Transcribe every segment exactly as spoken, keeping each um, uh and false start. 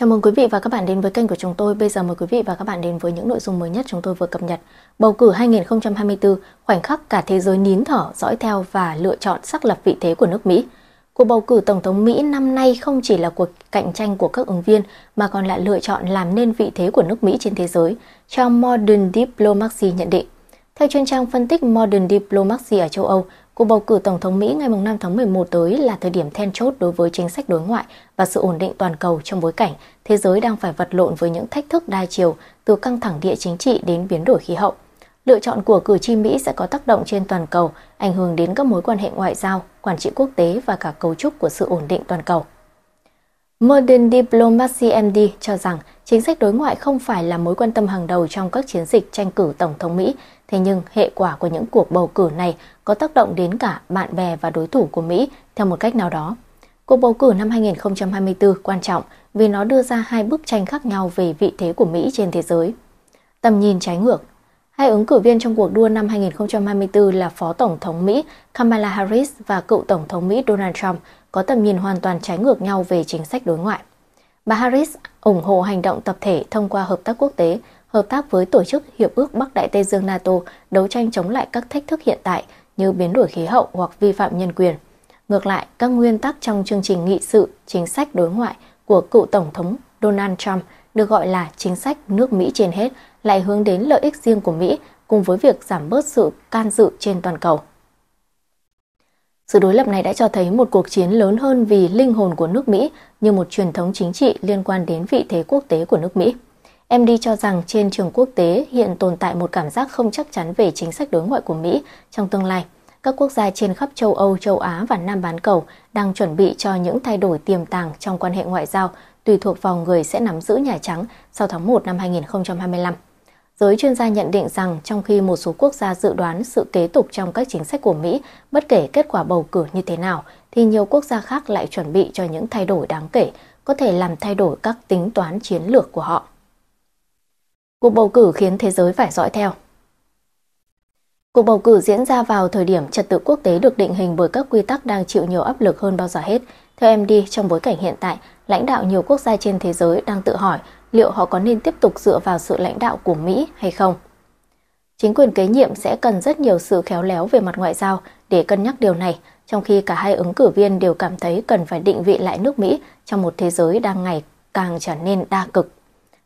Chào mừng quý vị và các bạn đến với kênh của chúng tôi. Bây giờ mời quý vị và các bạn đến với những nội dung mới nhất chúng tôi vừa cập nhật. Bầu cử hai nghìn không trăm hai mươi tư, khoảnh khắc cả thế giới nín thở, dõi theo và lựa chọn xác lập vị thế của nước Mỹ. Cuộc bầu cử Tổng thống Mỹ năm nay không chỉ là cuộc cạnh tranh của các ứng viên mà còn là lựa chọn làm nên vị thế của nước Mỹ trên thế giới, theo Modern Diplomacy nhận định. Theo chuyên trang phân tích Modern Diplomacy ở châu Âu, cuộc bầu cử Tổng thống Mỹ ngày năm tháng mười một tới là thời điểm then chốt đối với chính sách đối ngoại và sự ổn định toàn cầu trong bối cảnh thế giới đang phải vật lộn với những thách thức đa chiều từ căng thẳng địa chính trị đến biến đổi khí hậu. Lựa chọn của cử tri Mỹ sẽ có tác động trên toàn cầu, ảnh hưởng đến các mối quan hệ ngoại giao, quản trị quốc tế và cả cấu trúc của sự ổn định toàn cầu. Modern Diplomacy em đê cho rằng chính sách đối ngoại không phải là mối quan tâm hàng đầu trong các chiến dịch tranh cử Tổng thống Mỹ, thế nhưng hệ quả của những cuộc bầu cử này có tác động đến cả bạn bè và đối thủ của Mỹ theo một cách nào đó. Cuộc bầu cử năm hai nghìn không trăm hai mươi tư quan trọng vì nó đưa ra hai bức tranh khác nhau về vị thế của Mỹ trên thế giới. Tầm nhìn trái ngược. Hai ứng cử viên trong cuộc đua năm hai nghìn không trăm hai mươi tư là Phó Tổng thống Mỹ Kamala Harris và cựu Tổng thống Mỹ Donald Trump có tầm nhìn hoàn toàn trái ngược nhau về chính sách đối ngoại. Bà Harris ủng hộ hành động tập thể thông qua hợp tác quốc tế, hợp tác với Tổ chức Hiệp ước Bắc Đại Tây Dương NATO, đấu tranh chống lại các thách thức hiện tại như biến đổi khí hậu hoặc vi phạm nhân quyền. Ngược lại, các nguyên tắc trong chương trình nghị sự, chính sách đối ngoại của cựu Tổng thống Donald Trump được gọi là chính sách nước Mỹ trên hết lại hướng đến lợi ích riêng của Mỹ cùng với việc giảm bớt sự can dự trên toàn cầu. Sự đối lập này đã cho thấy một cuộc chiến lớn hơn vì linh hồn của nước Mỹ như một truyền thống chính trị liên quan đến vị thế quốc tế của nước Mỹ. em đê cho rằng trên trường quốc tế hiện tồn tại một cảm giác không chắc chắn về chính sách đối ngoại của Mỹ trong tương lai. Các quốc gia trên khắp châu Âu, châu Á và Nam bán cầu đang chuẩn bị cho những thay đổi tiềm tàng trong quan hệ ngoại giao tùy thuộc vào người sẽ nắm giữ Nhà Trắng sau tháng một năm hai nghìn không trăm hai mươi lăm. Giới chuyên gia nhận định rằng trong khi một số quốc gia dự đoán sự kế tục trong các chính sách của Mỹ bất kể kết quả bầu cử như thế nào, thì nhiều quốc gia khác lại chuẩn bị cho những thay đổi đáng kể, có thể làm thay đổi các tính toán chiến lược của họ. Cuộc bầu cử khiến thế giới phải dõi theo. Cuộc bầu cử diễn ra vào thời điểm trật tự quốc tế được định hình bởi các quy tắc đang chịu nhiều áp lực hơn bao giờ hết. Theo em đê, trong bối cảnh hiện tại, lãnh đạo nhiều quốc gia trên thế giới đang tự hỏi liệu họ có nên tiếp tục dựa vào sự lãnh đạo của Mỹ hay không. Chính quyền kế nhiệm sẽ cần rất nhiều sự khéo léo về mặt ngoại giao để cân nhắc điều này, trong khi cả hai ứng cử viên đều cảm thấy cần phải định vị lại nước Mỹ trong một thế giới đang ngày càng trở nên đa cực.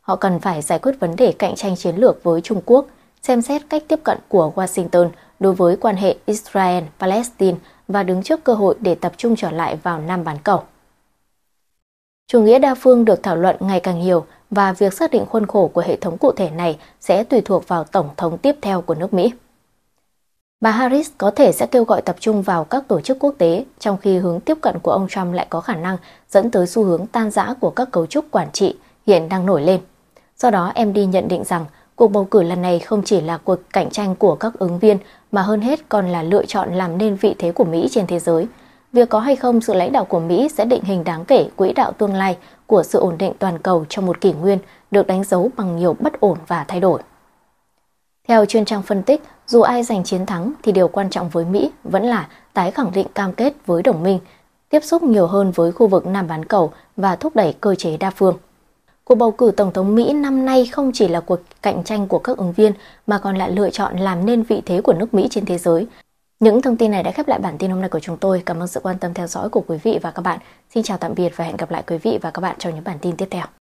Họ cần phải giải quyết vấn đề cạnh tranh chiến lược với Trung Quốc, xem xét cách tiếp cận của Washington đối với quan hệ Israel-Palestine và đứng trước cơ hội để tập trung trở lại vào Nam bán cầu. Chủ nghĩa đa phương được thảo luận ngày càng nhiều và việc xác định khuôn khổ của hệ thống cụ thể này sẽ tùy thuộc vào Tổng thống tiếp theo của nước Mỹ. Bà Harris có thể sẽ kêu gọi tập trung vào các tổ chức quốc tế, trong khi hướng tiếp cận của ông Trump lại có khả năng dẫn tới xu hướng tan rã của các cấu trúc quản trị hiện đang nổi lên. Do đó, em đê nhận định rằng cuộc bầu cử lần này không chỉ là cuộc cạnh tranh của các ứng viên mà hơn hết còn là lựa chọn làm nên vị thế của Mỹ trên thế giới. Việc có hay không sự lãnh đạo của Mỹ sẽ định hình đáng kể quỹ đạo tương lai của sự ổn định toàn cầu trong một kỷ nguyên được đánh dấu bằng nhiều bất ổn và thay đổi. Theo chuyên trang phân tích, dù ai giành chiến thắng thì điều quan trọng với Mỹ vẫn là tái khẳng định cam kết với đồng minh, tiếp xúc nhiều hơn với khu vực Nam bán cầu và thúc đẩy cơ chế đa phương. Cuộc bầu cử Tổng thống Mỹ năm nay không chỉ là cuộc cạnh tranh của các ứng viên mà còn là lựa chọn làm nên vị thế của nước Mỹ trên thế giới. Những thông tin này đã khép lại bản tin hôm nay của chúng tôi. Cảm ơn sự quan tâm theo dõi của quý vị và các bạn. Xin chào tạm biệt và hẹn gặp lại quý vị và các bạn trong những bản tin tiếp theo.